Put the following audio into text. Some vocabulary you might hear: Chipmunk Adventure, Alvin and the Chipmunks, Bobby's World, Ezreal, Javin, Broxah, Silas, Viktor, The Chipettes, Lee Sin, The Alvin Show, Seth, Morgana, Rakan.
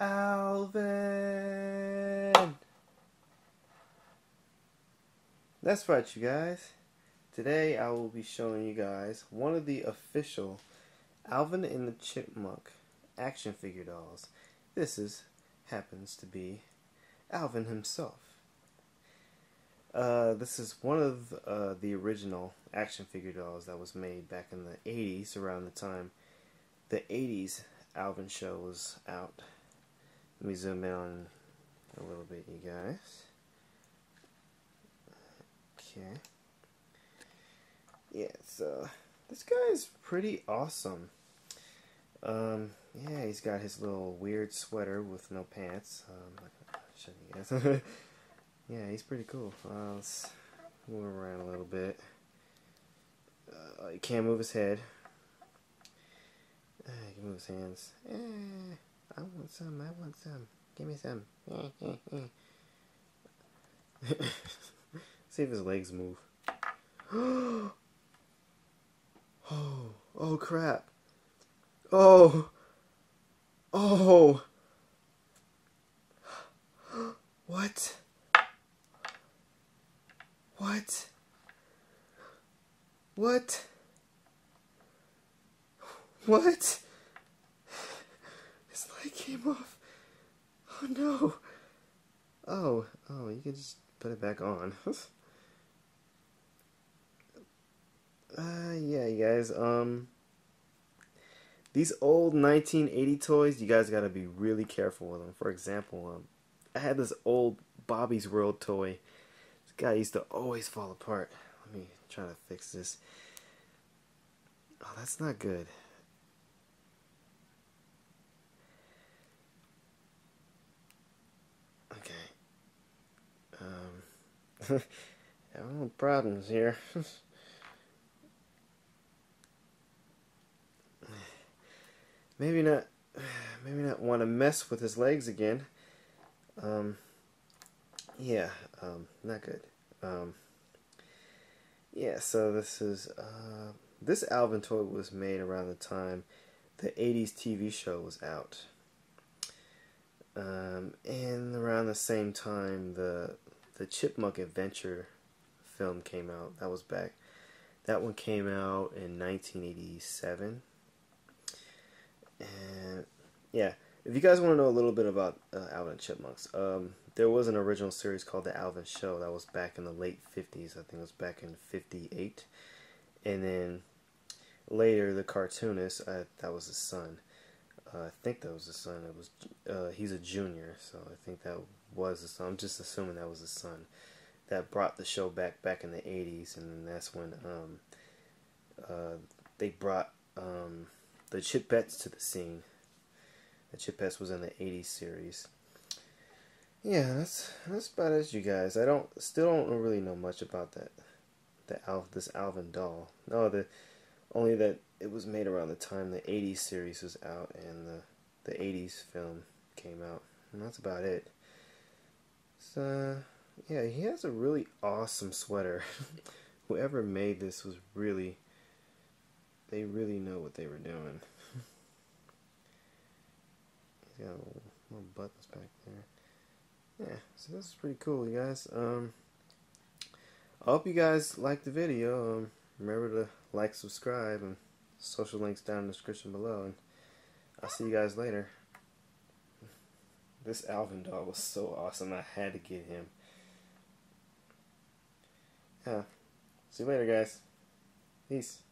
Alvin! That's right, you guys. Today I will be showing you guys one of the official Alvin and the Chipmunk action figure dolls. This happens to be Alvin himself. This is one of the original action figure dolls that was made back in the 80s, around the time the 80s Alvin Show was out. Let me zoom in on a little bit, you guys. Okay. Yeah, so this guy is pretty awesome. Yeah, he's got his little weird sweater with no pants. I'm not gonna show you guys. Yeah, he's pretty cool. Let's move around a little bit. He can't move his head. He can move his hands. I want some, give me some. See if his legs move. Oh crap. Oh. What? His leg came off. Oh no. Oh, you can just put it back on. Yeah, you guys, these old 1980 toys, you guys gotta be really careful with them. For example, I had this old Bobby's World toy. This guy used to always fall apart. Let me try to fix this. Oh, that's not good. Okay. Having problems here. Maybe not want to mess with his legs again. Yeah, not good. Yeah, so this is, this Alvin toy was made around the time the 80s TV show was out. And around the same time the Chipmunk Adventure film came out. That was back. That one came out in 1987. And yeah, if you guys want to know a little bit about Alvin and Chipmunks, there was an original series called The Alvin Show that was back in the late 50s. I think it was back in 58. And then later, the cartoonist, that was his son. I think that was his son. It was he's a junior, so I think that was his son. I'm just assuming that was his son that brought the show back in the 80s, and then that's when they brought the Chipettes to the scene. The Chipettes was in the 80s series. Yeah, that's about it, you guys. I still don't really know much about that. This Alvin doll. No, only that it was made around the time the 80s series was out and the 80s film came out. And that's about it. So, yeah, he has a really awesome sweater. Whoever made this was really... They really know what they were doing. He's got a little butt that's back there. Yeah, so this is pretty cool, you guys. I hope you guys liked the video. Remember to like, subscribe, and social links down in the description below. And I'll see you guys later. This Alvin doll was so awesome. I had to get him. Yeah. See you later, guys. Peace.